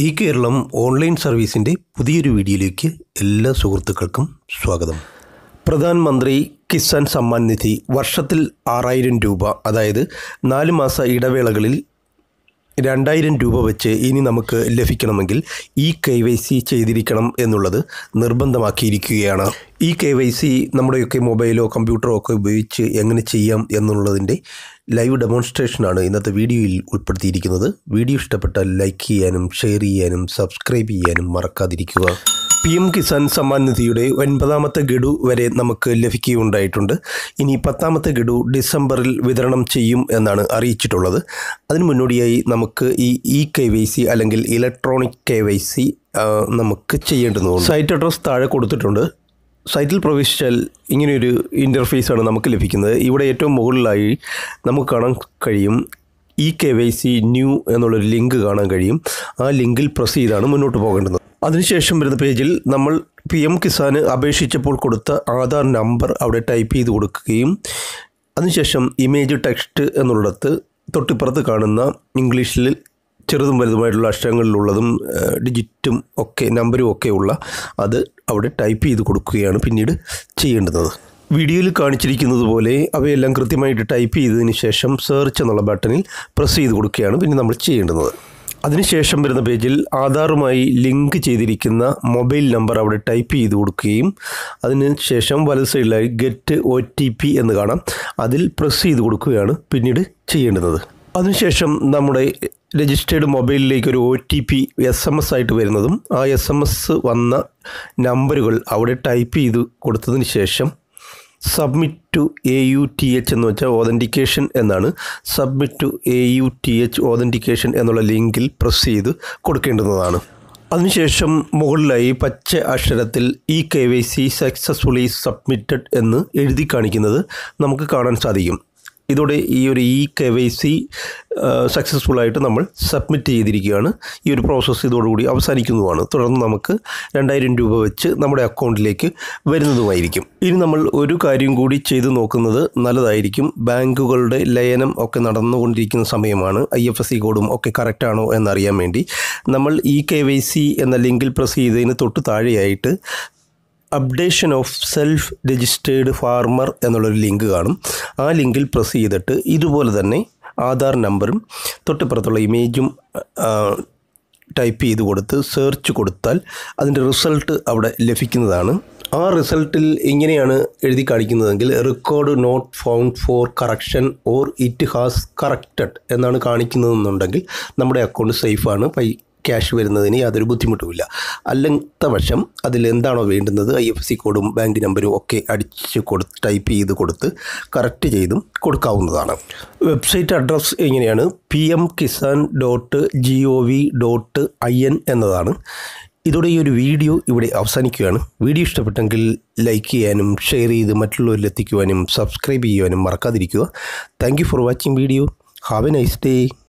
ई Keralam online സർവീസിൻ്റെ പുതിയൊരു വീഡിയോയിലേക്ക് എല്ലാ സുഹൃത്തുക്കൾക്കും സ്വാഗതം. പ്രധാനമന്ത്രി കിസാൻ സമ്മാൻ നിധി വർഷത്തിൽ 6000 രൂപ, അതായത് 4 മാസ ഇടവേളകളിൽ 2000 രൂപ വെച്ച് ഇനി നമുക്ക് ലഭിക്കണമെങ്കിൽ KYC ചെയ്തിരിക്കണം എന്നുള്ളത് നിർബന്ധമാക്കിയിരിക്കുകയാണ്. KYC നമ്മുടെയൊക്കെ മൊബൈലോ കമ്പ്യൂട്ടറോ ഒക്കെ ഉപയോഗിച്ച് എങ്ങനെ ചെയ്യാം എന്നുള്ളതിൻ്റെ ലൈവ് ഡെമോൺസ്ട്രേഷനാണ് ഇന്നത്തെ വീഡിയോയിൽ ഉൾപ്പെടുത്തിയിരിക്കുന്നത്. വീഡിയോ ഇഷ്ടപ്പെട്ടാൽ ലൈക്ക് ചെയ്യാനും ഷെയർ ചെയ്യാനും സബ്സ്ക്രൈബ് ചെയ്യാനും മറക്കാതിരിക്കുക. PM കിസാൻ സമ്മാൻ നിധിയുടെ 9ാമത്തെ ഗഡു വരെ നമുക്ക് ലഭിക്കുകയുണ്ടായിട്ടുണ്ട്. ഇനി 10ാമത്തെ ഗഡു ഡിസംബറിൽ വിതരണം ചെയ്യും എന്നാണ് അറിയിച്ചിട്ടുള്ളത്. അതിന് മുന്നോടിയായി നമുക്ക് ഈ KYC അല്ലെങ്കിൽ ഇലക്ട്രോണിക് KYC നമുക്ക് ചെയ്യേണ്ടതുണ്ട്. സൈറ്റ് അഡ്രസ്സ് താഴെ കൊടുത്തിട്ടുണ്ട്. സൈറ്റിൽ പ്രവേശിച്ചാൽ ഇങ്ങനെയൊരു ഇൻ്റർഫേസാണ് നമുക്ക് ലഭിക്കുന്നത്. ഇവിടെ ഏറ്റവും മുകളിലായി നമുക്ക് കാണാൻ കഴിയും KYC ന്യൂ എന്നുള്ളൊരു ലിങ്ക് കാണാൻ കഴിയും. ആ ലിങ്കിൽ പ്രസ് ചെയ്താണ് മുന്നോട്ട് പോകേണ്ടത്. അതിനുശേഷം വരുന്ന പേജിൽ നമ്മൾ PM കിസാന് അപേക്ഷിച്ചപ്പോൾ കൊടുത്ത ആധാർ നമ്പർ അവിടെ ടൈപ്പ് ചെയ്ത് കൊടുക്കുകയും അതിനുശേഷം ഇമേജ് ടെക്സ്റ്റ് എന്നുള്ളിടത്ത് തൊട്ടിപ്പുറത്ത് കാണുന്ന ഇംഗ്ലീഷിൽ ചെറുതും വലുതുമായിട്ടുള്ള അക്ഷരങ്ങളിലുള്ളതും ഡിജിറ്റും ഒക്കെ നമ്പരും ഒക്കെ ഉള്ള അത് അവിടെ ടൈപ്പ് ചെയ്ത് കൊടുക്കുകയാണ് പിന്നീട് ചെയ്യേണ്ടത്. വീഡിയോയിൽ കാണിച്ചിരിക്കുന്നത് പോലെ അവയെല്ലാം കൃത്യമായിട്ട് ടൈപ്പ് ചെയ്തതിന് ശേഷം സെർച്ച് എന്നുള്ള ബട്ടണിൽ പ്രസ് ചെയ്ത് കൊടുക്കുകയാണ് പിന്നെ നമ്മൾ ചെയ്യേണ്ടത്. അതിനുശേഷം വരുന്ന പേജിൽ ആധാറുമായി ലിങ്ക് ചെയ്തിരിക്കുന്ന മൊബൈൽ നമ്പർ അവിടെ ടൈപ്പ് ചെയ്ത് കൊടുക്കുകയും അതിനുശേഷം വലത് സൈഡിലായി ഗെറ്റ് OTP എന്ന് കാണാം, അതിൽ പ്രസ് ചെയ്ത് കൊടുക്കുകയാണ് പിന്നീട് ചെയ്യേണ്ടത്. അതിനുശേഷം നമ്മുടെ രജിസ്റ്റേർഡ് മൊബൈലിലേക്ക് ഒരു OTP SMS ആയിട്ട് വരുന്നതും ആ SMS വന്ന നമ്പറുകൾ അവിടെ ടൈപ്പ് ചെയ്ത് കൊടുത്തതിന് ശേഷം സബ്മിറ്റ് ടു AUTH എന്ന് വെച്ചാൽ ഓതൻറ്റിക്കേഷൻ എന്നാണ്. സബ്മിറ്റ് ടു AUTH ഓതൻറ്റിക്കേഷൻ എന്നുള്ള ലിങ്കിൽ പ്രസ് ചെയ്ത് കൊടുക്കേണ്ടുന്നതാണ്. അതിനുശേഷം മുകളിലായി പച്ച അക്ഷരത്തിൽ KYC സക്സസ്ഫുള്ളി സബ്മിറ്റഡ് എന്ന് എഴുതി കാണിക്കുന്നത് നമുക്ക് കാണാൻ സാധിക്കും. ഇതോടെ ഈ ഒരു KYC സക്സസ്ഫുള്ളായിട്ട് നമ്മൾ സബ്മിറ്റ് ചെയ്തിരിക്കുകയാണ്. ഈ ഒരു പ്രോസസ്സ് ഇതോടുകൂടി അവസാനിക്കുന്നതുമാണ്. തുടർന്ന് നമുക്ക് 2000 രൂപ വെച്ച് നമ്മുടെ അക്കൗണ്ടിലേക്ക് വരുന്നതുമായിരിക്കും. ഇനി നമ്മൾ ഒരു കാര്യം കൂടി ചെയ്തു നോക്കുന്നത് നല്ലതായിരിക്കും. ബാങ്കുകളുടെ ലയനം ഒക്കെ നടന്നുകൊണ്ടിരിക്കുന്ന സമയമാണ്. IFSC കോഡും ഒക്കെ കറക്റ്റാണോ എന്നറിയാൻ വേണ്ടി നമ്മൾ KYC എന്ന ലിങ്കിൽ പ്രസ് ചെയ്തതിന് തൊട്ട് താഴെയായിട്ട് updation of self registered farmer എന്നുള്ളൊരു ലിങ്ക് കാണും. ആ ലിങ്കിൽ പ്രസ് ചെയ്തിട്ട് ഇതുപോലെ തന്നെ ആധാർ നമ്പറും തൊട്ടിപ്പുറത്തുള്ള ഇമേജും ടൈപ്പ് ചെയ്ത് കൊടുത്ത് സെർച്ച് കൊടുത്താൽ അതിൻ്റെ റിസൾട്ട് അവിടെ ലഭിക്കുന്നതാണ്. ആ റിസൾട്ടിൽ ഇങ്ങനെയാണ് എഴുതി കാണിക്കുന്നതെങ്കിൽ record not found for correction or it has corrected എന്നാണ് കാണിക്കുന്നതെന്നുണ്ടെങ്കിൽ നമ്മുടെ അക്കൗണ്ട് സേഫാണ്. ക്യാഷ് വരുന്നതിന് യാതൊരു ബുദ്ധിമുട്ടുമില്ല. അല്ലാത്ത പക്ഷം അതിലെന്താണോ വേണ്ടുന്നത് IFSC കോഡും ബാങ്ക് നമ്പരും ഒക്കെ അടിച്ച് കൊടുത്ത് ടൈപ്പ് ചെയ്ത് കൊടുത്ത് കറക്റ്റ് ചെയ്തും കൊടുക്കാവുന്നതാണ്. വെബ്സൈറ്റ് അഡ്രസ്സ് എങ്ങനെയാണ് pmkisan.gov.in എന്നതാണ്. ഇതോടെ ഈ ഒരു വീഡിയോ ഇവിടെ അവസാനിക്കുകയാണ്. വീഡിയോ ഇഷ്ടപ്പെട്ടെങ്കിൽ ലൈക്ക് ചെയ്യാനും ഷെയർ ചെയ്ത് മറ്റുള്ളവരിൽ എത്തിക്കുവാനും സബ്സ്ക്രൈബ് ചെയ്യുവാനും മറക്കാതിരിക്കുക. Thank you for watching video. Have a nice day.